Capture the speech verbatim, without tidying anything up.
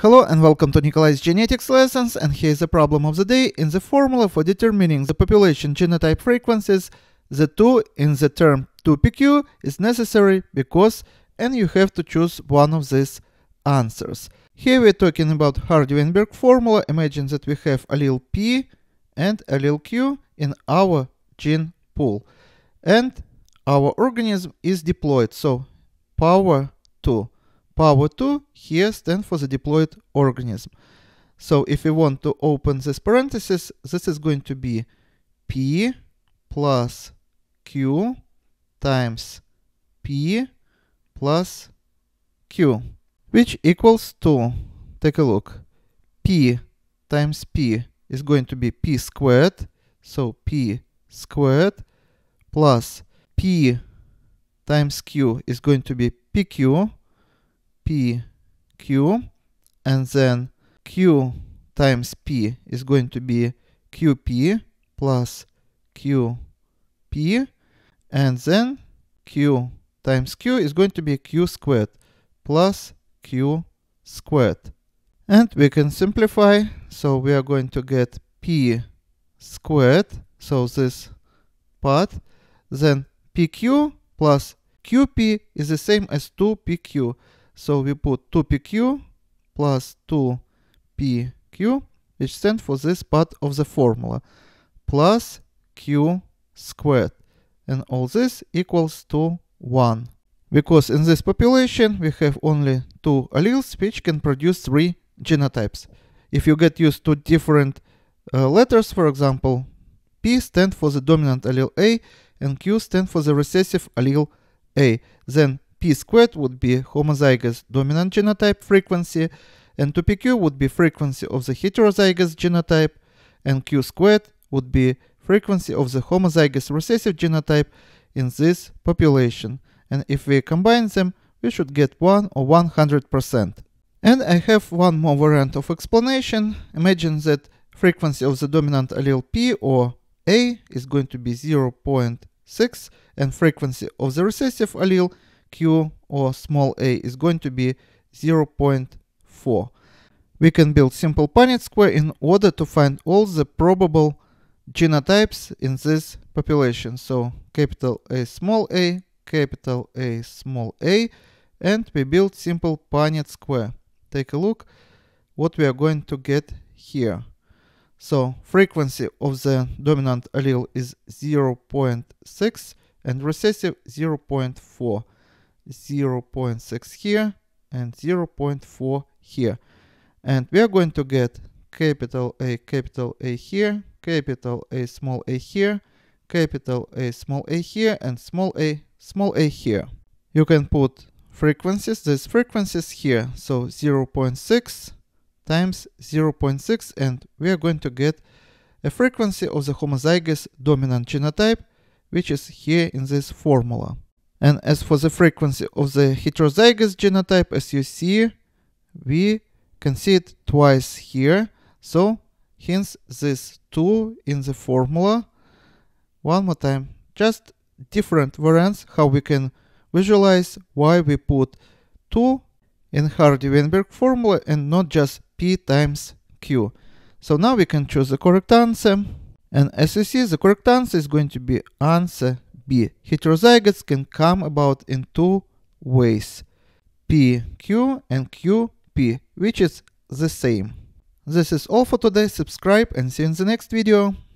Hello and welcome to Nikolay's Genetics Lessons, and here is the problem of the day in the formula for determining the population genotype frequencies. The two in the term two P Q is necessary because, and you have to choose one of these answers. Here we are talking about Hardy–Weinberg formula. Imagine that we have allele P and allele Q in our gene pool, and our organism is diploid, so power two. Power two here stands for the diploid organism. So if we want to open this parenthesis, this is going to be P plus Q times P plus Q, which equals to, take a look, P times P is going to be P squared, so P squared plus P times Q is going to be P Q, P, Q, and then Q times P is going to be Q P plus Q P, and then Q times Q is going to be Q squared plus Q squared. And we can simplify, so we are going to get P squared, so this part, then P Q plus Q P is the same as two P Q. So we put two P Q plus two P Q, which stands for this part of the formula, plus Q squared. And all this equals to one. Because in this population we have only two alleles, which can produce three genotypes. If you get used to different uh, letters, for example, P stands for the dominant allele A, and Q stands for the recessive allele A, then P squared would be homozygous dominant genotype frequency, and two P Q would be frequency of the heterozygous genotype, and Q squared would be frequency of the homozygous recessive genotype in this population. And if we combine them, we should get one or one hundred percent. And I have one more variant of explanation. Imagine that frequency of the dominant allele P or A is going to be zero point six, and frequency of the recessive allele Q or small a is going to be zero point four. We can build simple Punnett square in order to find all the probable genotypes in this population. So capital A small a, capital A small a, and we build simple Punnett square. Take a look what we are going to get here. So frequency of the dominant allele is zero point six and recessive zero point four. zero point six here and zero point four here, and we are going to get capital A capital A here, capital A small a here, capital A small a here, and small a small a here. You can put frequencies, these frequencies here, so zero point six times zero point six, and we are going to get a frequency of the homozygous dominant genotype, which is here in this formula. And as for the frequency of the heterozygous genotype, as you see, we can see it twice here. So hence this two in the formula. One more time, just different variants, how we can visualize why we put two in Hardy–Weinberg formula and not just P times Q. So now we can choose the correct answer. And as you see, the correct answer is going to be answer B. Heterozygotes can come about in two ways, P Q and Q P, which is the same. This is all for today. Subscribe and see you in the next video.